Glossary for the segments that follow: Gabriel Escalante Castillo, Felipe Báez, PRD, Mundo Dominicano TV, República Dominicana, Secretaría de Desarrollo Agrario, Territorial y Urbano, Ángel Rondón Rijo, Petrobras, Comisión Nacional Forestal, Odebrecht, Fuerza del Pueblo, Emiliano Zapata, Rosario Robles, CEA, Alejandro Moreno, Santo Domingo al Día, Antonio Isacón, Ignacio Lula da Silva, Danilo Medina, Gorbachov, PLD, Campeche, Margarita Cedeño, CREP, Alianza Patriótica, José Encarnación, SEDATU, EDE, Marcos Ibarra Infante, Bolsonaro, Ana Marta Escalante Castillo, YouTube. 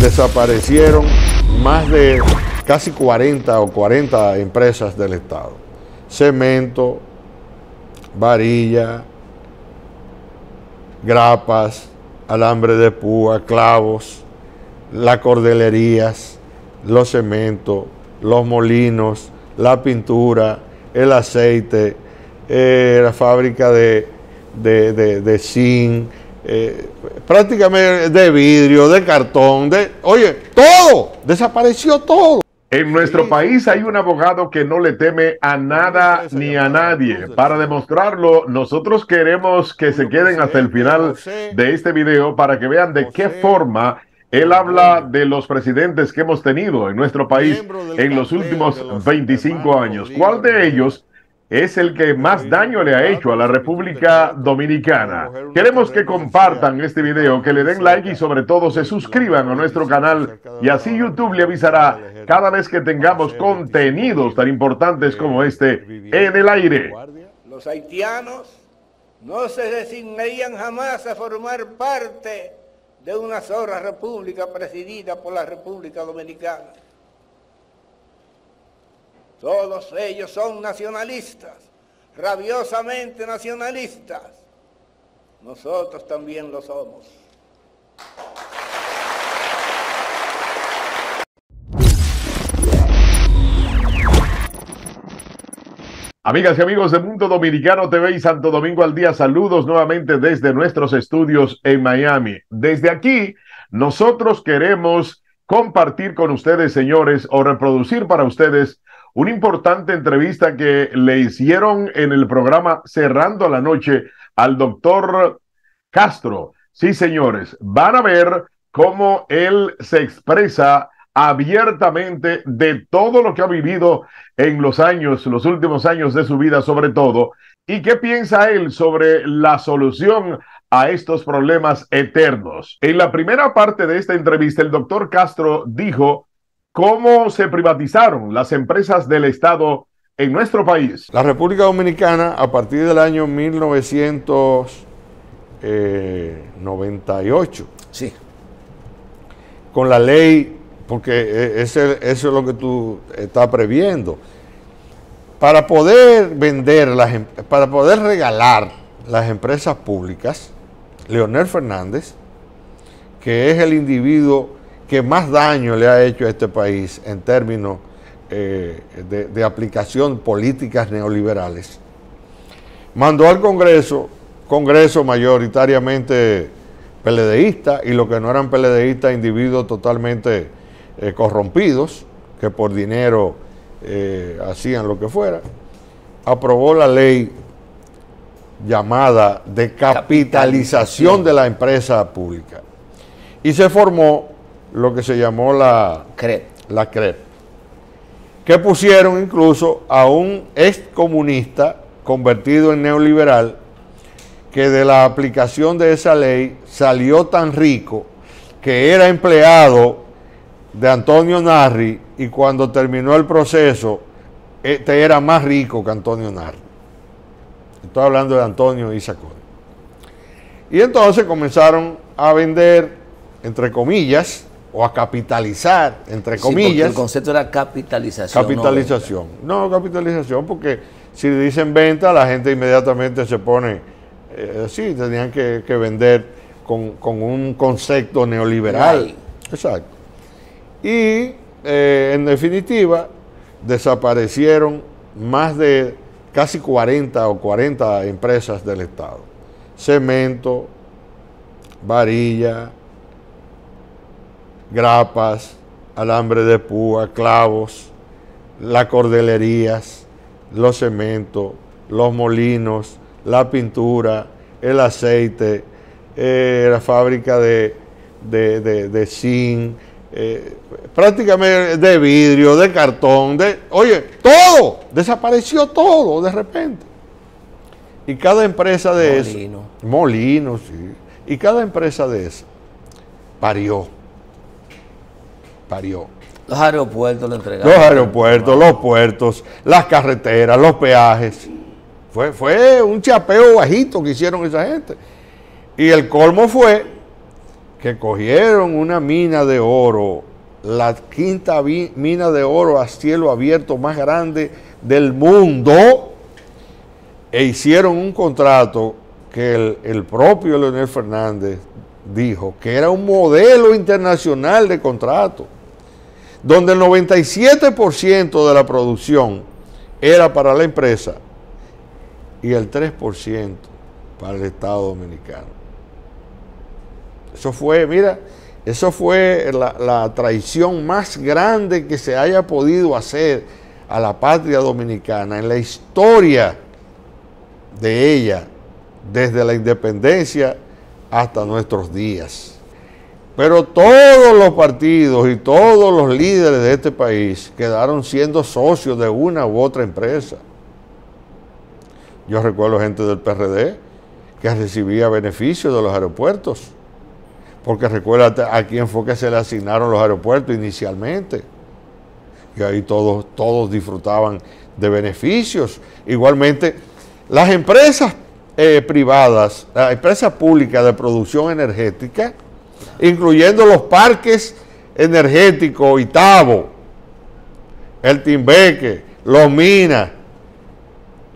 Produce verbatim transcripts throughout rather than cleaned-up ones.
desaparecieron más de casi cuarenta o cuarenta empresas del Estado. Cemento, varilla, grapas, alambre de púa, clavos, las cordelerías, los cementos, los molinos, la pintura, el aceite, eh, la fábrica de, de, de, de zinc, eh, prácticamente de vidrio, de cartón, de, oye, todo, desapareció todo. En nuestro país hay un abogado que no le teme a nada ni a nadie. Para demostrarlo, nosotros queremos que se queden hasta el final de este video para que vean de qué forma él habla de los presidentes que hemos tenido en nuestro país en los últimos veinticinco años. ¿Cuál de ellos es el que más daño le ha hecho a la República Dominicana? Queremos que compartan este video, que le den like y sobre todo se suscriban a nuestro canal, y así YouTube le avisará cada vez que tengamos contenidos tan importantes como este en el aire. Los haitianos no se resignarían jamás a formar parte de una sola república presidida por la República Dominicana. Todos ellos son nacionalistas, rabiosamente nacionalistas. Nosotros también lo somos. Amigas y amigos de Mundo Dominicano T V y Santo Domingo al Día, saludos nuevamente desde nuestros estudios en Miami. Desde aquí, nosotros queremos compartir con ustedes, señores, o reproducir para ustedes una importante entrevista que le hicieron en el programa Cerrando la Noche al doctor Castro. Sí, señores, van a ver cómo él se expresa abiertamente de todo lo que ha vivido en los años, los últimos años de su vida sobre todo, y qué piensa él sobre la solución a estos problemas eternos. En la primera parte de esta entrevista, el doctor Castro dijo cómo se privatizaron las empresas del Estado en nuestro país. La República Dominicana, a partir del año mil novecientos noventa y ocho, sí, con la ley, porque ese, eso es lo que tú estás previendo, para poder vender, las, para poder regalar las empresas públicas, Leonel Fernández, que es el individuo que más daño le ha hecho a este país en términos eh, de, de aplicación políticas neoliberales, mandó al Congreso, Congreso mayoritariamente peledeísta, y lo que no eran peledeístas, individuos totalmente eh, corrompidos, que por dinero eh, hacían lo que fuera, aprobó la ley llamada de capitalización de la empresa pública, y se formó lo que se llamó la CREP, la CREP, que pusieron incluso a un excomunista convertido en neoliberal, que de la aplicación de esa ley salió tan rico que era empleado de Antonio Narri, y cuando terminó el proceso, este era más rico que Antonio Narri. Estoy hablando de Antonio Isacón. Y entonces comenzaron a vender, entre comillas, o a capitalizar, entre comillas. Sí, porque el concepto era capitalización. Capitalización. No, no, capitalización, porque si dicen venta, la gente inmediatamente se pone, eh, sí, tenían que, que vender con, con un concepto neoliberal. Ay. Exacto. Y, eh, en definitiva, desaparecieron más de casi cuarenta o cuarenta empresas del Estado. Cemento, varilla, grapas, alambre de púa, clavos, las cordelerías, los cementos, los molinos, la pintura, el aceite, eh, la fábrica de, de, de, de zinc, eh, prácticamente de vidrio, de cartón, de, oye, todo, desapareció todo de repente. Y cada empresa de eso, molino, molino, sí, y cada empresa de eso parió. Parió. Los aeropuertos le entregaron. Los aeropuertos, los puertos, las carreteras, los peajes. Fue, fue un chapeo bajito que hicieron esa gente. Y el colmo fue que cogieron una mina de oro, la quinta mina de oro a cielo abierto más grande del mundo, e hicieron un contrato que el, el propio Leonel Fernández dijo que era un modelo internacional de contrato, donde el noventa y siete por ciento de la producción era para la empresa y el tres por ciento para el Estado Dominicano. Eso fue, mira, eso fue la, la traición más grande que se haya podido hacer a la patria dominicana en la historia de ella, desde la independencia hasta nuestros días. Pero todos los partidos y todos los líderes de este país quedaron siendo socios de una u otra empresa. Yo recuerdo gente del P R D que recibía beneficios de los aeropuertos, porque recuérdate a quién fue que se le asignaron los aeropuertos inicialmente, y ahí todos, todos disfrutaban de beneficios. Igualmente, las empresas eh, privadas, las empresas públicas de producción energética, incluyendo los parques energéticos, Itabo, el Timbeque, los Minas,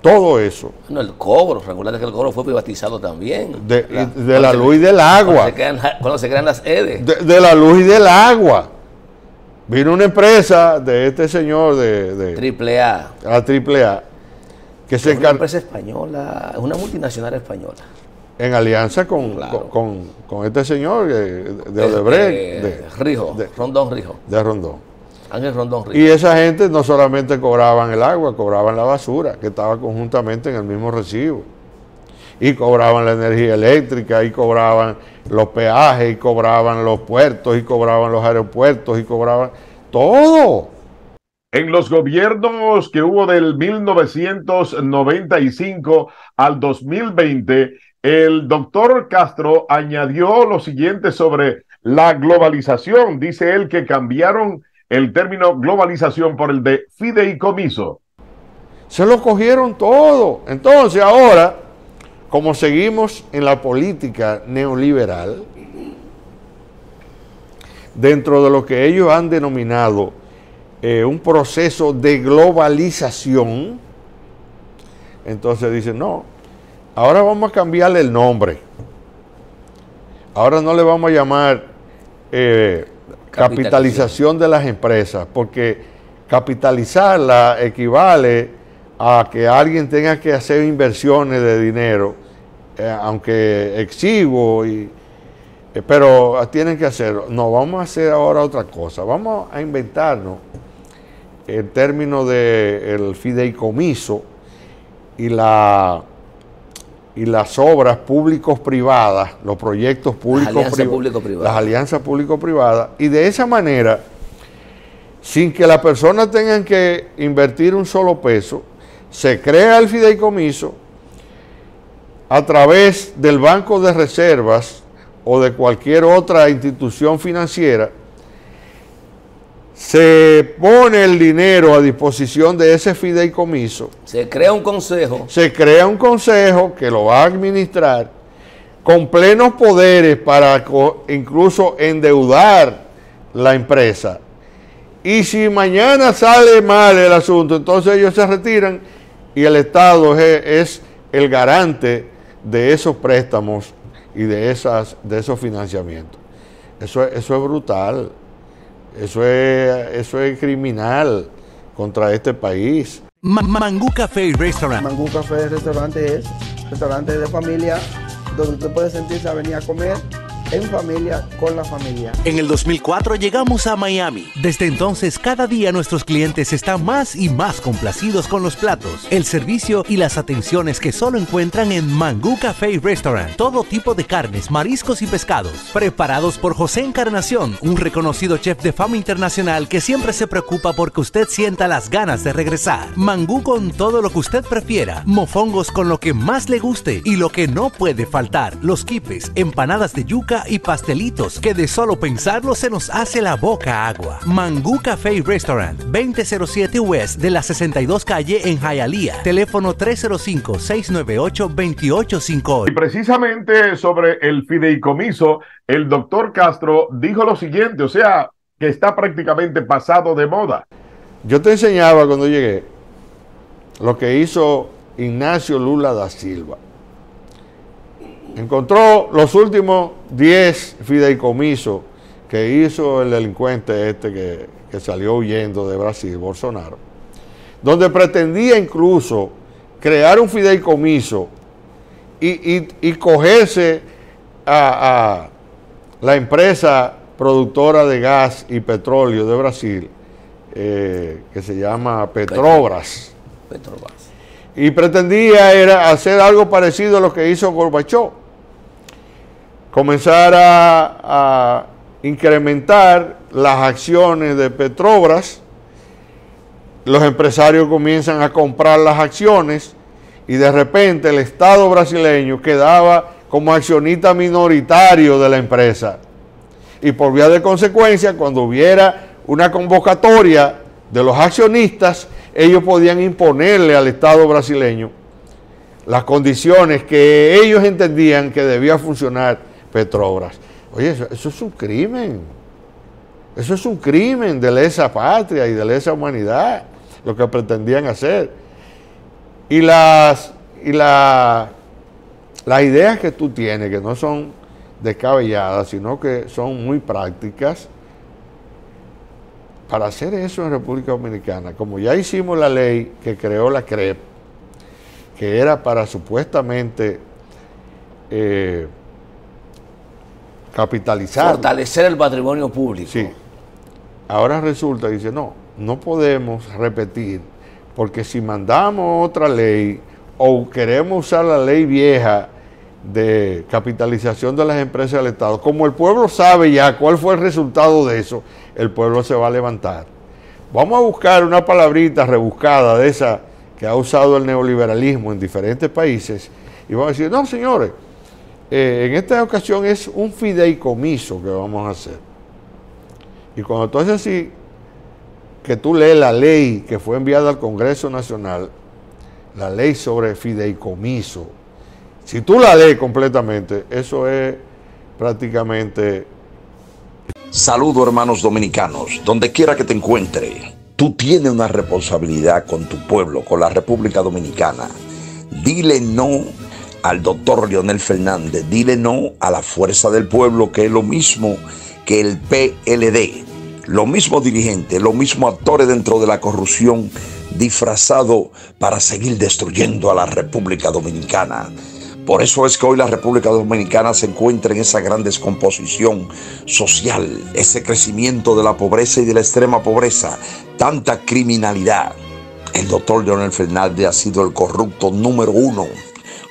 todo eso. Bueno, el cobro, recuerda que el cobro fue privatizado también. De, la, de la luz y del agua. Cuando se crean, cuando se crean las E D E. De, de la luz y del agua. Vino una empresa de este señor de... de Triple A. La Triple A. Que se encarga. Una empresa española, una multinacional española. En alianza con, claro. con, con, con este señor de, de Odebrecht. De, de Rijo, de, Rondón Rijo. De Rondón. Ángel Rondón Rijo. Y esa gente no solamente cobraban el agua, cobraban la basura, que estaba conjuntamente en el mismo recibo. Y cobraban la energía eléctrica, y cobraban los peajes, y cobraban los puertos, y cobraban los aeropuertos, y cobraban todo. En los gobiernos que hubo del mil novecientos noventa y cinco al dos mil veinte, el doctor Castro añadió lo siguiente sobre la globalización. Dice él que cambiaron el término globalización por el de fideicomiso. Se lo cogieron todo. Entonces ahora, como seguimos en la política neoliberal, dentro de lo que ellos han denominado eh, un proceso de globalización, entonces dicen, no, ahora vamos a cambiarle el nombre. Ahora no le vamos a llamar... Eh, Capitalización de las empresas, porque capitalizarla equivale a que alguien tenga que hacer inversiones de dinero, eh, aunque exiguo, y, eh, pero tienen que hacerlo. No, vamos a hacer ahora otra cosa, vamos a inventarnos el término del fideicomiso y, la, y las obras públicos-privadas, los proyectos públicos-privadas, las alianzas público-privadas, las alianzas público-privadas, y de esa manera, sin que las personas tengan que invertir un solo peso, se crea el fideicomiso a través del Banco de Reservas o de cualquier otra institución financiera. Se pone el dinero a disposición de ese fideicomiso. Se crea un consejo. Se crea un consejo que lo va a administrar con plenos poderes para incluso endeudar la empresa. Y si mañana sale mal el asunto, entonces ellos se retiran y el Estado es, es el garante de esos préstamos y de, esas, de esos financiamientos. Eso, eso es brutal. Eso es, eso es criminal contra este país. Mangú Café Restaurante. Mangú Café Restaurante es restaurante de familia donde usted puede sentirse a venir a comer en familia, con la familia. En el dos mil cuatro llegamos a Miami. Desde entonces, cada día nuestros clientes están más y más complacidos con los platos, el servicio y las atenciones que solo encuentran en Mangú Café Restaurant. Todo tipo de carnes, mariscos y pescados, preparados por José Encarnación, un reconocido chef de fama internacional que siempre se preocupa porque usted sienta las ganas de regresar. Mangú con todo lo que usted prefiera, mofongos con lo que más le guste y lo que no puede faltar, los quipes, empanadas de yuca, pizza y pastelitos que de solo pensarlo se nos hace la boca agua. Mangú Café Restaurant, veinte cero siete West de la sesenta y dos calle en Hialeah. Teléfono tres cero cinco, seis nueve ocho, dos ocho cinco ocho. Y precisamente sobre el fideicomiso, el doctor Castro dijo lo siguiente, o sea, que está prácticamente pasado de moda. Yo te enseñaba cuando llegué lo que hizo Ignacio Lula da Silva. Encontró los últimos diez fideicomisos que hizo el delincuente este que, que salió huyendo de Brasil, Bolsonaro, donde pretendía incluso crear un fideicomiso y, y, y cogerse a, a la empresa productora de gas y petróleo de Brasil, eh, que se llama Petrobras. Petrobras. Y pretendía era hacer algo parecido a lo que hizo Gorbachov. Comenzar a, a incrementar las acciones de Petrobras, los empresarios comienzan a comprar las acciones y de repente el Estado brasileño quedaba como accionista minoritario de la empresa. Y por vía de consecuencia, cuando hubiera una convocatoria de los accionistas, ellos podían imponerle al Estado brasileño las condiciones que ellos entendían que debía funcionar Petrobras. Oye, eso, eso es un crimen. Eso es un crimen de lesa patria y de lesa humanidad, lo que pretendían hacer. Y las, y la, las ideas que tú tienes, que no son descabelladas, sino que son muy prácticas, para hacer eso en República Dominicana, como ya hicimos la ley que creó la C R E P, que era para supuestamente eh, capitalizar. Fortalecer el patrimonio público. Sí. Ahora resulta, dice, no, no podemos repetir, porque si mandamos otra ley o queremos usar la ley vieja de capitalización de las empresas del Estado, como el pueblo sabe ya cuál fue el resultado de eso, el pueblo se va a levantar. Vamos a buscar una palabrita rebuscada de esa que ha usado el neoliberalismo en diferentes países y vamos a decir, no señores, eh, en esta ocasión es un fideicomiso que vamos a hacer. Y cuando tú haces así, que tú lees la ley que fue enviada al Congreso Nacional, la ley sobre fideicomiso, si tú la lees completamente, eso es prácticamente... Saludo hermanos dominicanos, donde quiera que te encuentre, tú tienes una responsabilidad con tu pueblo, con la República Dominicana. Dile no al doctor Leonel Fernández, dile no a la Fuerza del Pueblo, que es lo mismo que el P L D, lo mismo dirigente, lo mismo actores dentro de la corrupción, disfrazado para seguir destruyendo a la República Dominicana. Por eso es que hoy la República Dominicana se encuentra en esa gran descomposición social, ese crecimiento de la pobreza y de la extrema pobreza, tanta criminalidad. El doctor Leonel Fernández ha sido el corrupto número uno,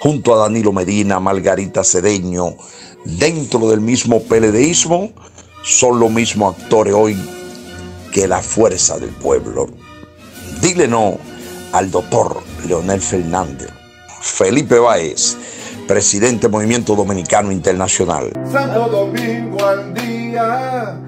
junto a Danilo Medina, Margarita Cedeño, dentro del mismo PLDismo, son los mismos actores hoy que la Fuerza del Pueblo. Dile no al doctor Leonel Fernández. Felipe Báez, presidente del Movimiento Dominicano Internacional. Santo Domingo al Día.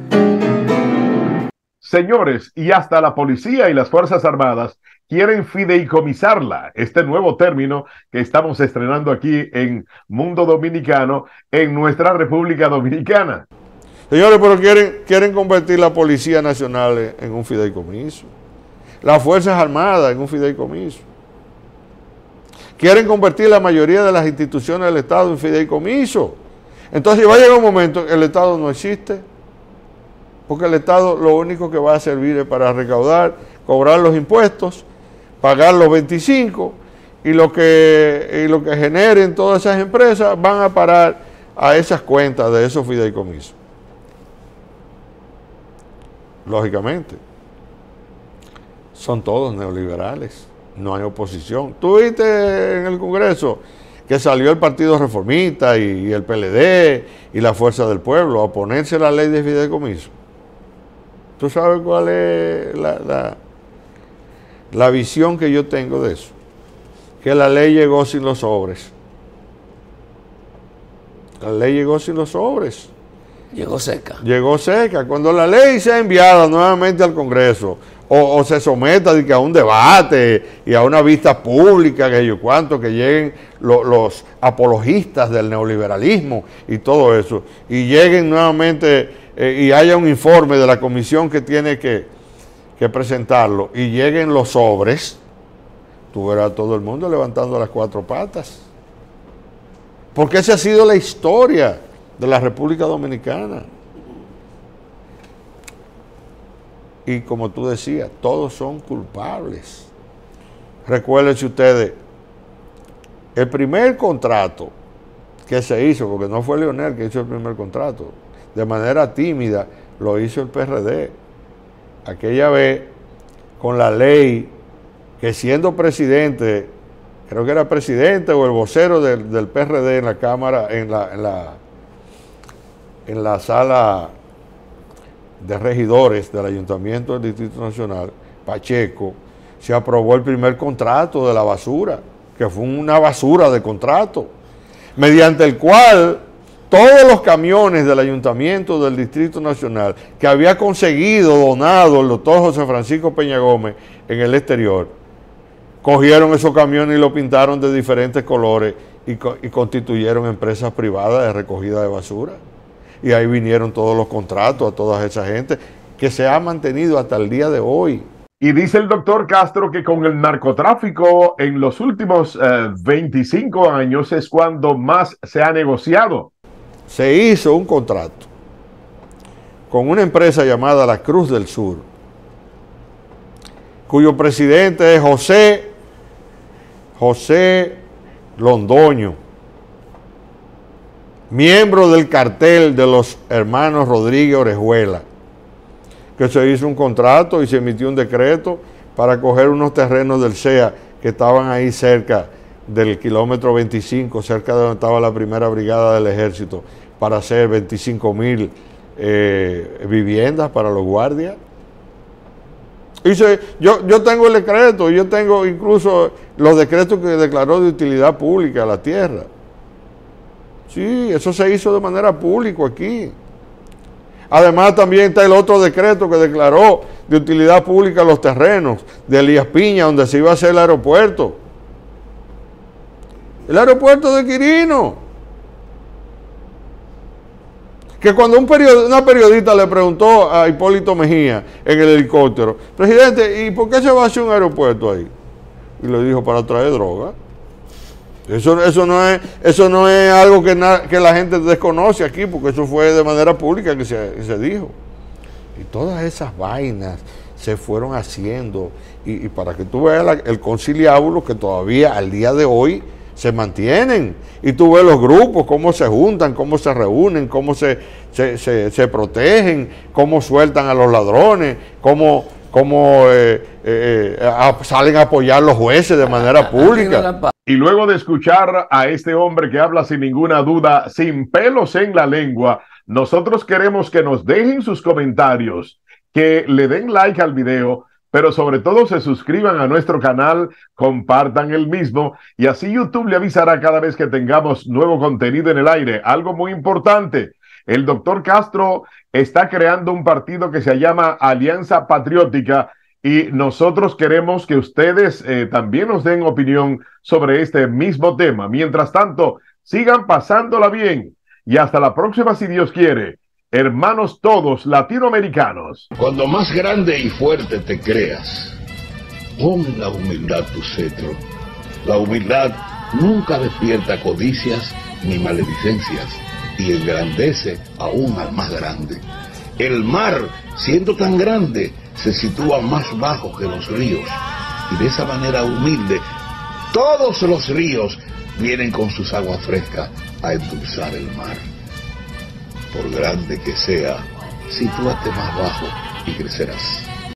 Señores, y hasta la policía y las Fuerzas Armadas quieren fideicomisarla, este nuevo término que estamos estrenando aquí en Mundo Dominicano, en nuestra República Dominicana. Señores, pero quieren, quieren convertir la Policía Nacional en un fideicomiso, las Fuerzas Armadas en un fideicomiso. Quieren convertir la mayoría de las instituciones del Estado en fideicomiso. Entonces va a llegar un momento que el Estado no existe, porque el Estado lo único que va a servir es para recaudar, cobrar los impuestos, pagar los veinticinco, y lo que, y lo que generen todas esas empresas van a parar a esas cuentas de esos fideicomisos. Lógicamente, son todos neoliberales. No hay oposición. Tú viste en el Congreso que salió el Partido Reformista y, y el P L D y la Fuerza del Pueblo a oponerse a la ley de fideicomiso. ¿Tú sabes cuál es la, la, la visión que yo tengo de eso? Que la ley llegó sin los sobres. La ley llegó sin los sobres. Llegó seca. Llegó seca. Cuando la ley sea enviada nuevamente al Congreso o, o se someta a un debate y a una vista pública, que yo cuánto, que lleguen lo, los apologistas del neoliberalismo y todo eso, y lleguen nuevamente eh, y haya un informe de la comisión que tiene que, que presentarlo, y lleguen los sobres, tú verás a todo el mundo levantando las cuatro patas. Porque esa ha sido la historia de la República Dominicana. Y como tú decías, todos son culpables. Recuérdense ustedes, el primer contrato que se hizo, porque no fue Leonel que hizo el primer contrato, de manera tímida lo hizo el P R D. Aquella vez, con la ley que siendo presidente, creo que era presidente o el vocero del, del P R D en la Cámara, en la... En la en la sala de regidores del Ayuntamiento del Distrito Nacional, Pacheco, se aprobó el primer contrato de la basura, que fue una basura de contrato, mediante el cual todos los camiones del Ayuntamiento del Distrito Nacional que había conseguido donado el doctor José Francisco Peña Gómez en el exterior, cogieron esos camiones y los pintaron de diferentes colores y, co y constituyeron empresas privadas de recogida de basura. Y ahí vinieron todos los contratos a toda esa gente que se ha mantenido hasta el día de hoy. Y dice el doctor Castro que con el narcotráfico en los últimos eh, veinticinco años es cuando más se ha negociado. Se hizo un contrato con una empresa llamada La Cruz del Sur, cuyo presidente es José, José Londoño, miembro del cartel de los hermanos Rodríguez Orejuela, que se hizo un contrato y se emitió un decreto para coger unos terrenos del C E A que estaban ahí cerca del kilómetro veinticinco, cerca de donde estaba la primera brigada del ejército, para hacer veinticinco mil eh, viviendas para los guardias. Y se, yo, yo tengo el decreto, yo tengo incluso los decretos que declaró de utilidad pública la tierra. Sí, eso se hizo de manera pública aquí. Además también está el otro decreto que declaró de utilidad pública los terrenos de Elías Piña, donde se iba a hacer el aeropuerto. El aeropuerto de Quirino. Que cuando un period, una periodista le preguntó a Hipólito Mejía en el helicóptero, presidente, ¿y por qué se va a hacer un aeropuerto ahí? Y le dijo, para traer droga. Eso, eso, no es, eso no es algo que, na, que la gente desconoce aquí, porque eso fue de manera pública que se, que se dijo. Y todas esas vainas se fueron haciendo. Y, y para que tú veas la, el conciliábulo que todavía al día de hoy se mantienen. Y tú ves los grupos, cómo se juntan, cómo se reúnen, cómo se, se, se, se protegen, cómo sueltan a los ladrones, cómo... cómo eh, eh, a, salen a apoyar los jueces de manera pública. Y luego de escuchar a este hombre que habla sin ninguna duda, sin pelos en la lengua, nosotros queremos que nos dejen sus comentarios, que le den like al video, pero sobre todo se suscriban a nuestro canal, compartan el mismo, y así YouTube le avisará cada vez que tengamos nuevo contenido en el aire. Algo muy importante. El doctor Castro está creando un partido que se llama Alianza Patriótica y nosotros queremos que ustedes eh, también nos den opinión sobre este mismo tema. Mientras tanto, sigan pasándola bien y hasta la próxima si Dios quiere. Hermanos todos latinoamericanos. Cuando más grande y fuerte te creas, pon la humildad tu cetro. La humildad nunca despierta codicias ni maledicencias. Y engrandece aún al más grande. El mar, siendo tan grande, se sitúa más bajo que los ríos. Y de esa manera humilde, todos los ríos vienen con sus aguas frescas a endulzar el mar. Por grande que sea, sitúate más bajo y crecerás.